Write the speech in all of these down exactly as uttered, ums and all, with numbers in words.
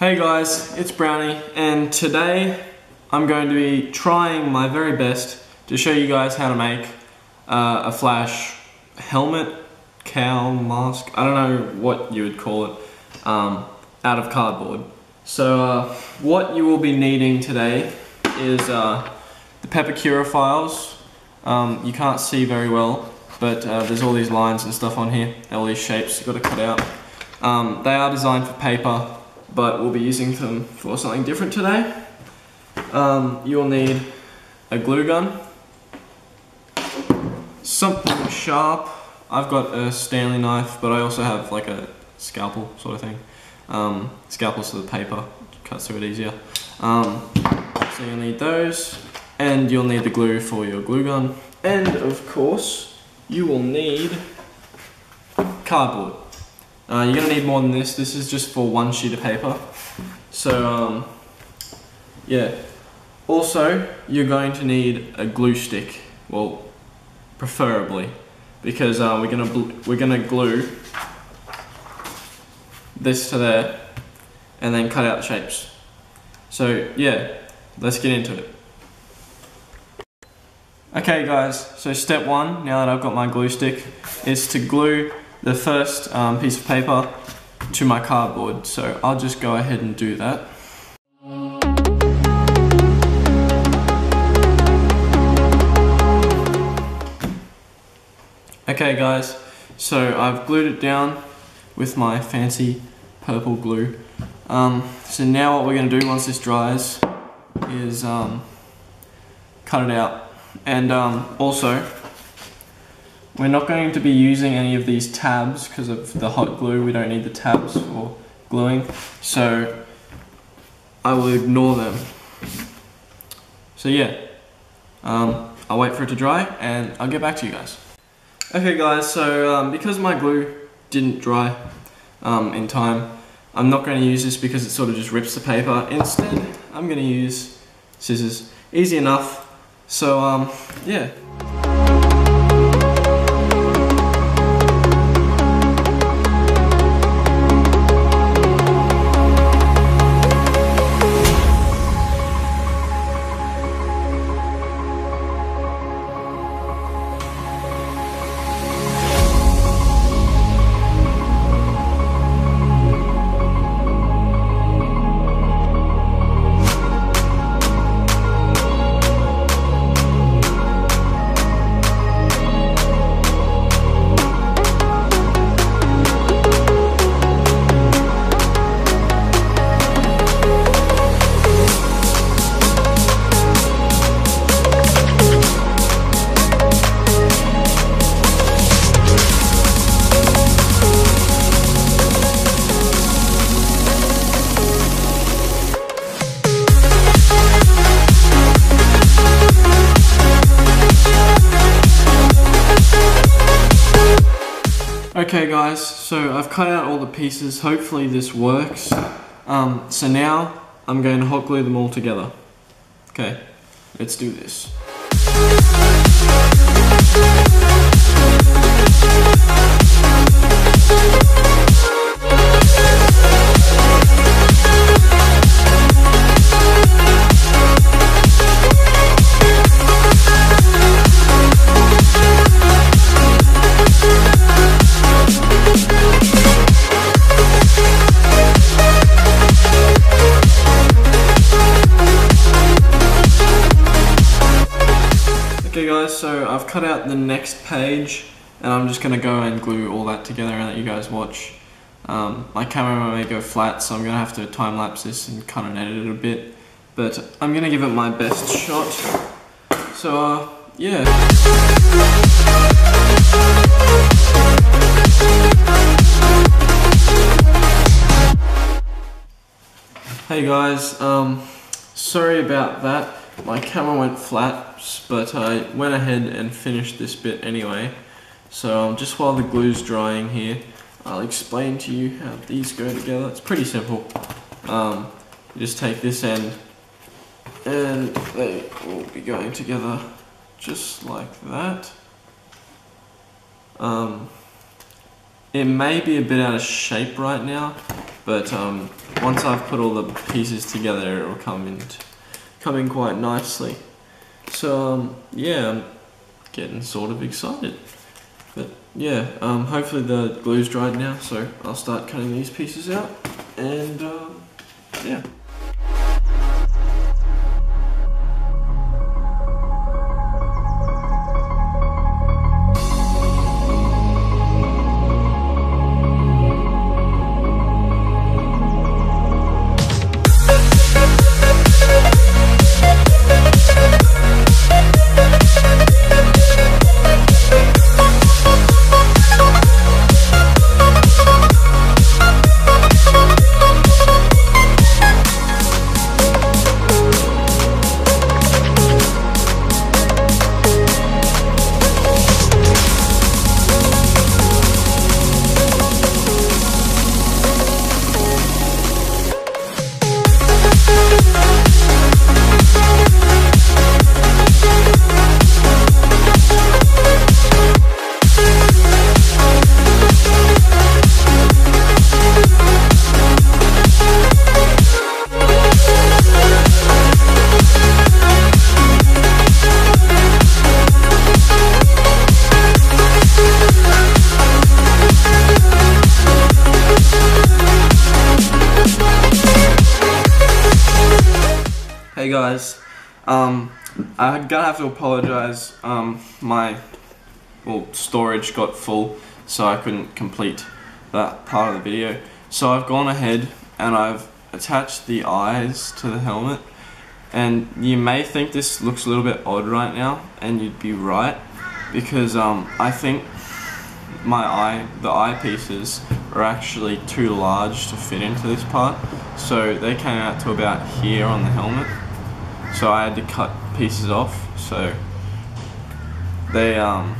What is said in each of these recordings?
Hey guys, it's Brownie, and today I'm going to be trying my very best to show you guys how to make uh, a flash helmet, cowl, mask, I don't know what you would call it, um, out of cardboard. So uh, what you will be needing today is uh, the Pepakura files. Um, you can't see very well, but uh, there's all these lines and stuff on here, all these shapes you've got to cut out. Um, they are designed for paper, but we'll be using them for something different today. Um, you'll need a glue gun, something sharp. I've got a Stanley knife, but I also have like a scalpel sort of thing. Um, scalpel so the paper cuts through it easier. Um, so you'll need those, and you'll need the glue for your glue gun. And of course, you will need cardboard. Uh, you're going to need more than this. This is just for one sheet of paper. So, um, yeah. Also, you're going to need a glue stick. Well, preferably, because uh, we're going to we're going to glue this to there, and then cut out shapes. So yeah, let's get into it. Okay, guys. So step one, now that I've got my glue stick, is to glue the first um, piece of paper to my cardboard, so I'll just go ahead and do that. Okay guys, so I've glued it down with my fancy purple glue. Um, so now what we're going to do once this dries is um, cut it out, and um, also we're not going to be using any of these tabs because of the hot glue. We don't need the tabs for gluing, so I will ignore them. So yeah, um, I'll wait for it to dry and I'll get back to you guys. Okay guys, so um, because my glue didn't dry um, in time, I'm not going to use this because it sort of just rips the paper. Instead, I'm going to use scissors. Easy enough, so um, yeah. Okay guys, so I've cut out all the pieces, hopefully this works. Um, so now, I'm going to hot glue them all together. Okay, let's do this. So I've cut out the next page, and I'm just going to go and glue all that together and let you guys watch. Um, my camera may go flat, so I'm going to have to time lapse this and cut and edit it a bit, but I'm going to give it my best shot. So uh, yeah. Hey guys, um, sorry about that. My camera went flat, but I went ahead and finished this bit anyway. So um, just while the glue's drying here, I'll explain to you how these go together. It's pretty simple. Um, you just take this end, and they will be going together just like that. Um, it may be a bit out of shape right now, but um, once I've put all the pieces together, it will come in, come in quite nicely. So um, yeah, I'm getting sort of excited. But yeah, um, hopefully the glue's dried now, so I'll start cutting these pieces out, and uh, yeah. Hey guys, um, I'm gonna have to apologise, um, my well, storage got full, so I couldn't complete that part of the video. So I've gone ahead and I've attached the eyes to the helmet, and you may think this looks a little bit odd right now, and you'd be right, because um, I think my eye, the eye pieces are actually too large to fit into this part, so they came out to about here on the helmet. So I had to cut pieces off, so they, um,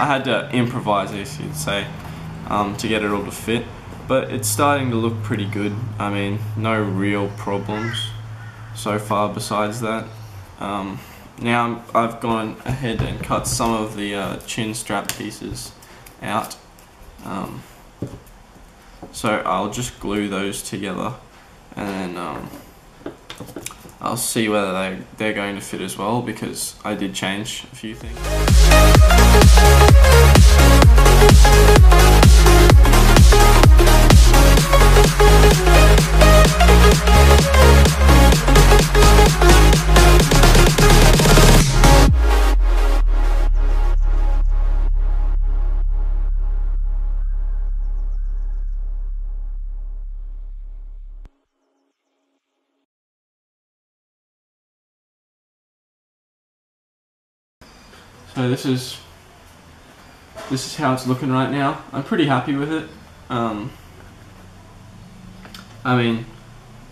I had to improvise, I guess you'd say, um, to get it all to fit. But it's starting to look pretty good. I mean, no real problems so far besides that. Um, now I've gone ahead and cut some of the uh, chin strap pieces out. Um, so I'll just glue those together, and then um, I'll see whether they, they're going to fit as well, because I did change a few things. So this is this is how it's looking right now. I'm pretty happy with it. Um, I mean,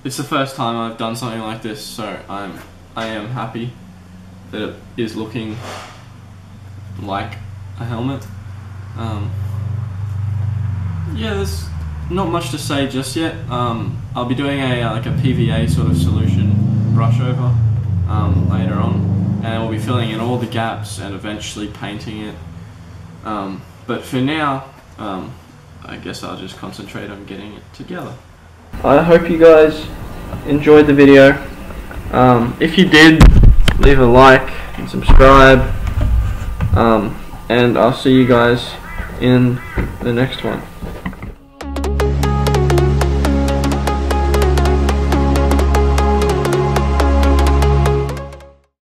it's the first time I've done something like this, so I'm I am happy that it is looking like a helmet. Um, yeah, there's not much to say just yet. Um, I'll be doing a uh, like a P V A sort of solution brush over um, later on. And we'll be filling in all the gaps and eventually painting it. Um, but for now, um, I guess I'll just concentrate on getting it together. I hope you guys enjoyed the video. Um, if you did, leave a like and subscribe. Um, and I'll see you guys in the next one.